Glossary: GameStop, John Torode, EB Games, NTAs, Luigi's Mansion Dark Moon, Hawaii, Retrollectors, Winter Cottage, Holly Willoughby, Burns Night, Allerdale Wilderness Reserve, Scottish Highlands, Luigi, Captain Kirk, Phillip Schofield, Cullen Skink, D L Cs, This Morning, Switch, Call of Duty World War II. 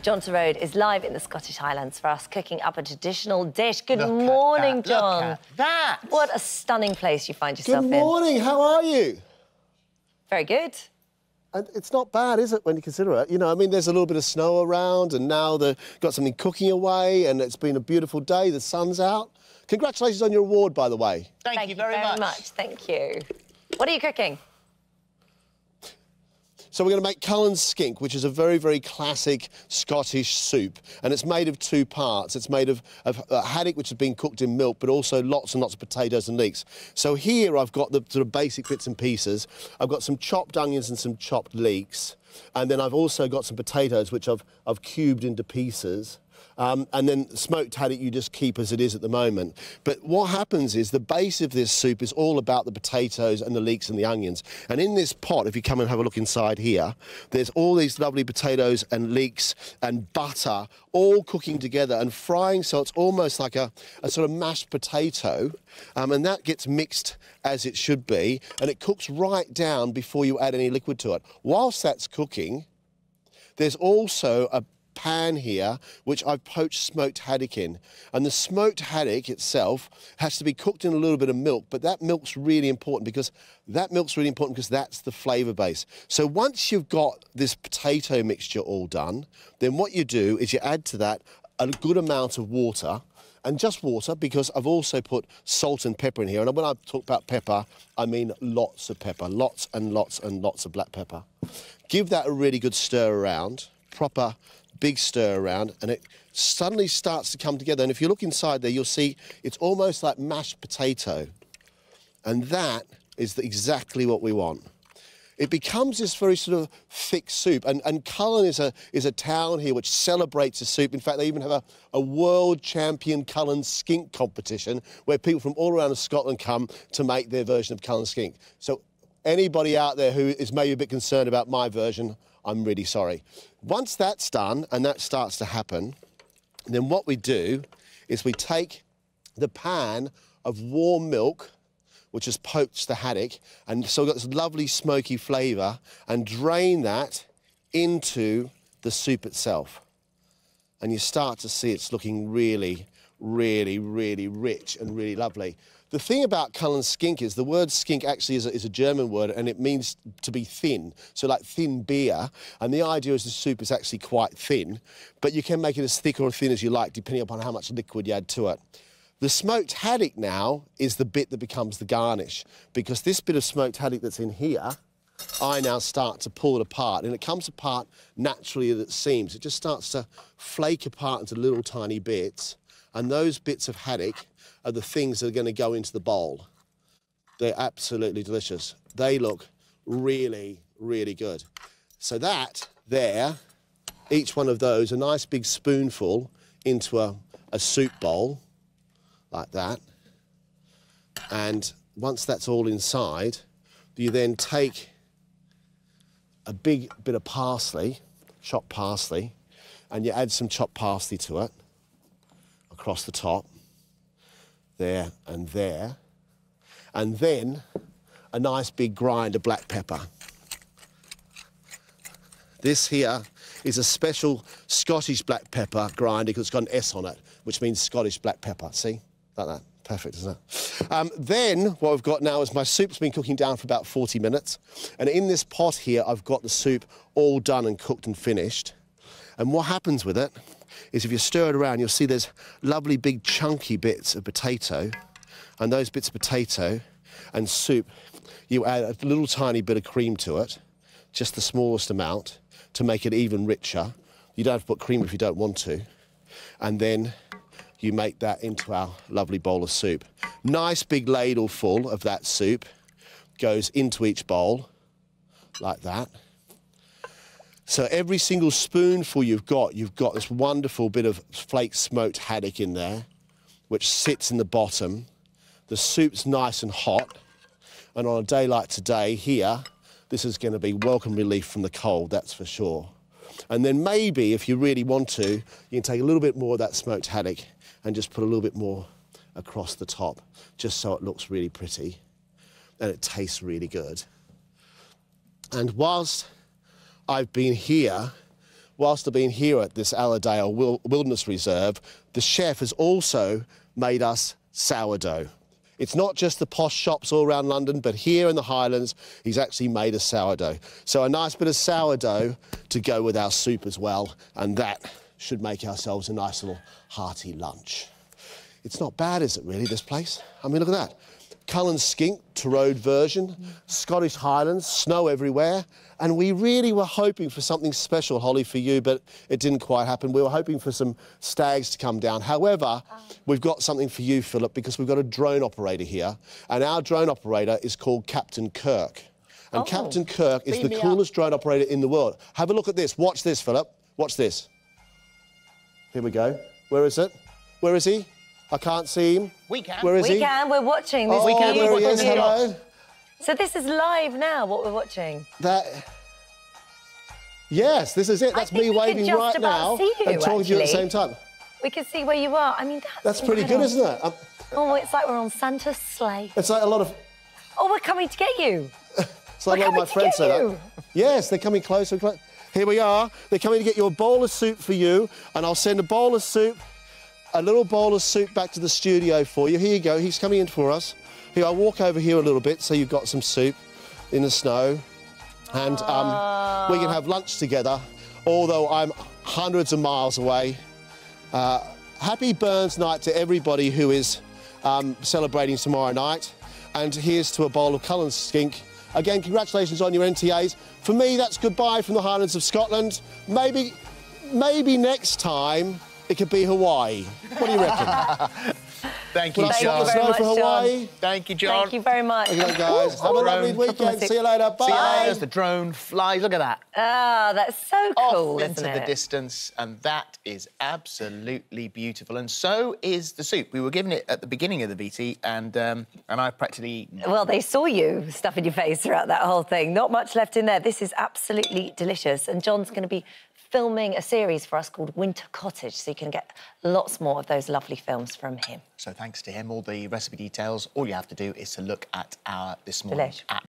John Torode is live in the Scottish Highlands for us, cooking up a traditional dish. Good morning, John. Look at that. What a stunning place you find yourself in. Good morning. How are you? Very good. And it's not bad, is it, when you consider it? You know, I mean, there's a little bit of snow around and now they've got something cooking away and it's been a beautiful day. The sun's out. Congratulations on your award, by the way. Thank you very much. Thank you. What are you cooking? So we're going to make Cullen Skink, which is a very, very classic Scottish soup. And it's made of two parts. It's made of haddock, which has been cooked in milk, but also lots and lots of potatoes and leeks. So here I've got the sort of basic bits and pieces. I've got some chopped onions and some chopped leeks. And then I've also got some potatoes, which I've cubed into pieces. And then smoked haddock you just keep as it is at the moment. But what happens is the base of this soup is all about the potatoes and the leeks and the onions. And in this pot, if you come and have a look inside here, there's all these lovely potatoes and leeks and butter all cooking together and frying, so it's almost like a sort of mashed potato. And that gets mixed as it should be, and it cooks right down before you add any liquid to it. Whilst that's cooking, there's also a pan here, which I've poached smoked haddock in. And the smoked haddock itself has to be cooked in a little bit of milk, but that milk's really important because that's the flavour base. So once you've got this potato mixture all done, then what you do is you add to that a good amount of water, and just water, because I've also put salt and pepper in here. And when I talk about pepper, I mean lots of pepper, lots and lots and lots of black pepper. Give that a really good stir around, proper big stir around, and it suddenly starts to come together. And if you look inside there, you'll see it's almost like mashed potato. And that is exactly what we want. It becomes this very sort of thick soup. And Cullen is a town here which celebrates the soup. In fact, they even have a world champion Cullen Skink competition where people from all around Scotland come to make their version of Cullen Skink. So anybody out there who is maybe a bit concerned about my version, I'm really sorry. Once that's done, and that starts to happen, then what we do is we take the pan of warm milk, which has poached the haddock, and so we've got this lovely smoky flavour, and drain that into the soup itself. And you start to see it's looking really, really, really rich and really lovely. The thing about Cullen Skink is the word skink actually is a German word, and it means to be thin, so like thin beer. And the idea is the soup is actually quite thin, but you can make it as thick or as thin as you like, depending upon how much liquid you add to it. The smoked haddock now is the bit that becomes the garnish, because this bit of smoked haddock that's in here, I now start to pull it apart, and it comes apart naturally as it seems. It just starts to flake apart into little tiny bits, and those bits of haddock are the things that are going to go into the bowl. They're absolutely delicious. They look really, really good. So that there, each one of those, a nice big spoonful into a soup bowl, like that. And once that's all inside, you then take a big bit of parsley, chopped parsley, and you add some chopped parsley to it across the top. There and there, and then a nice big grind of black pepper. This here is a special Scottish black pepper grinder because it's got an S on it, which means Scottish black pepper. See? Like that. Perfect, isn't it? Then what I've got now is my soup's been cooking down for about 40 minutes, and in this pot here I've got the soup all done and cooked and finished. And what happens with it is if you stir it around, you'll see there's lovely big chunky bits of potato, and those bits of potato and soup, you add a little tiny bit of cream to it, just the smallest amount, to make it even richer. You don't have to put cream if you don't want to. And then you make that into our lovely bowl of soup. Nice big ladle full of that soup goes into each bowl, like that. So every single spoonful you've got this wonderful bit of flake smoked haddock in there, which sits in the bottom. The soup's nice and hot. And on a day like today here, this is going to be welcome relief from the cold, that's for sure. And then maybe, if you really want to, you can take a little bit more of that smoked haddock and just put a little bit more across the top, just so it looks really pretty and it tastes really good. And whilst I've been here whilst I've been here at this Allerdale Wilderness Reserve, the chef has also made us sourdough. It's not just the posh shops all around London, but here in the Highlands, he's actually made a sourdough. So a nice bit of sourdough to go with our soup as well, and that should make ourselves a nice little hearty lunch. It's not bad, is it, really, this place? I mean, look at that. Cullen Skink, Torode version, Scottish Highlands, snow everywhere. And we really were hoping for something special, Holly, for you, but it didn't quite happen. We were hoping for some stags to come down. However, we've got something for you, Philip, because we've got a drone operator here. And our drone operator is called Captain Kirk. And Captain Kirk is the coolest drone operator in the world. Have a look at this. Watch this, Philip. Watch this. Here we go. Where is it? Where is he? I can't see him. We can. Where is he? We can. We're watching. This there he is. Hello. So this is live now, what we're watching. That... Yes, this is it. That's me waving right now and talking to you at the same time. We can see where you are. I mean, that's pretty good, isn't it? Oh, it's like we're on Santa's sleigh. It's like a lot of... Oh, we're coming to get you. It's like one of my friends said that. Yes, they're coming closer. Here we are. They're coming to get you a bowl of soup for you, and I'll send a bowl of soup... A little bowl of soup back to the studio for you. Here you go, he's coming in for us. Here, I'll walk over here a little bit so you've got some soup in the snow. And we can have lunch together, although I'm hundreds of miles away. Happy Burns Night to everybody who is celebrating tomorrow night. And here's to a bowl of Cullen Skink. Again, congratulations on your NTAs. For me, that's goodbye from the Highlands of Scotland. Maybe next time, it could be Hawaii. What do you reckon? Thank you, John. Thank you, John. Thank you very much. Okay, guys. Have a lovely weekend. See you later. Bye. See you later as the drone flies. Look at that. Ah, that's so cool, isn't it? Off into the distance, and that is absolutely beautiful. And so is the soup. We were given it at the beginning of the VT, and I've practically... Well, they saw you stuffing your face throughout that whole thing. Not much left in there. This is absolutely delicious, and John's going to be filming a series for us called Winter Cottage, so you can get lots more of those lovely films from him. So thanks to him, all the recipe details, all you have to do is to look at our This Morning app.